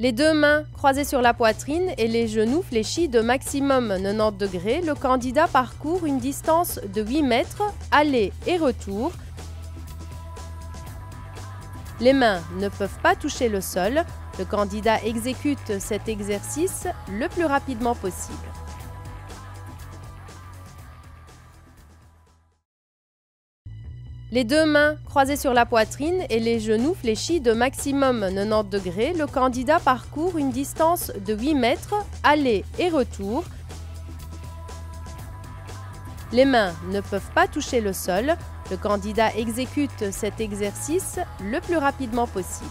Les deux mains croisées sur la poitrine et les genoux fléchis de maximum 90 degrés, le candidat parcourt une distance de 8 mètres, aller et retour. Les mains ne peuvent pas toucher le sol. Le candidat exécute cet exercice le plus rapidement possible. Les deux mains croisées sur la poitrine et les genoux fléchis de maximum 90 degrés, le candidat parcourt une distance de 8 mètres, aller et retour. Les mains ne peuvent pas toucher le sol. Le candidat exécute cet exercice le plus rapidement possible.